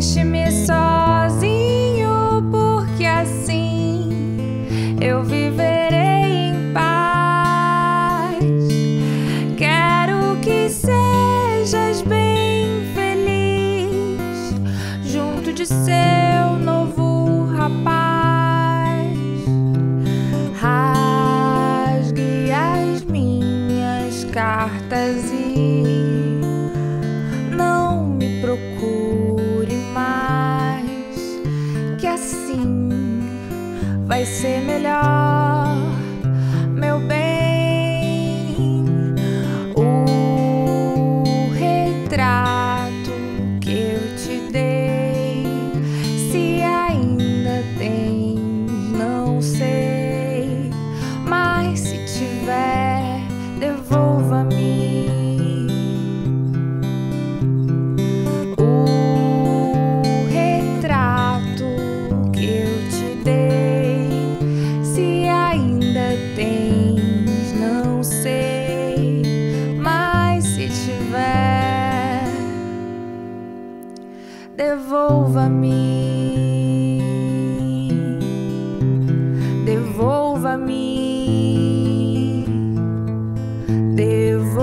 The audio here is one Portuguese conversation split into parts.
Deixe-me sozinho, porque assim eu viverei em paz. Quero que sejas bem feliz junto de seu novo rapaz. Rasgue as minhas cartas e não me procure mais, que assim vai ser melhor, meu bem. O retrato que eu te dei, se ainda tem, não sei, mas se tiver, devolva-me. Devolva-me, devolva-me, devolva-me.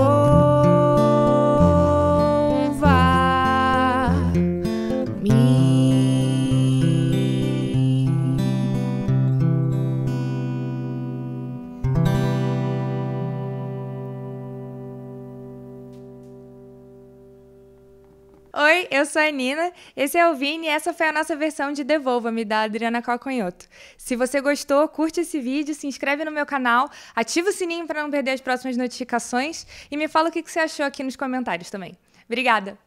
Oi, eu sou a Nina, esse é o Vini e essa foi a nossa versão de Devolva-me, da Adriana Calcanhotto. Se você gostou, curte esse vídeo, se inscreve no meu canal, ativa o sininho para não perder as próximas notificações e me fala o que você achou aqui nos comentários também. Obrigada!